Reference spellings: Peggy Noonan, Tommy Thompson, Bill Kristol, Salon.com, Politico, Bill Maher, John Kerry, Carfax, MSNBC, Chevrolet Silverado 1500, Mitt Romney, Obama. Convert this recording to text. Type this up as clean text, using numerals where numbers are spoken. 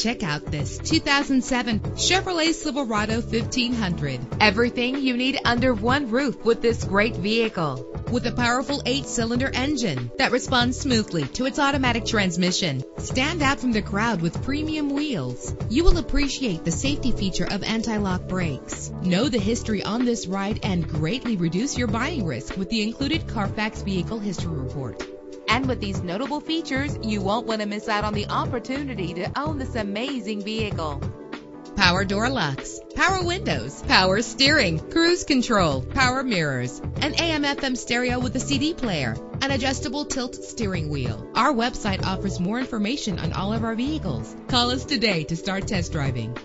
Check out this 2007 Chevrolet Silverado 1500. Everything you need under one roof with this great vehicle. With a powerful 8-cylinder engine that responds smoothly to its automatic transmission. Stand out from the crowd with premium wheels. You will appreciate the safety feature of anti-lock brakes. Know the history on this ride and greatly reduce your buying risk with the included Carfax Vehicle History Report. And with these notable features, you won't want to miss out on the opportunity to own this amazing vehicle. Power door locks, power windows, power steering, cruise control, power mirrors, an AM/FM stereo with a CD player, an adjustable tilt steering wheel. Our website offers more information on all of our vehicles. Call us today to start test driving.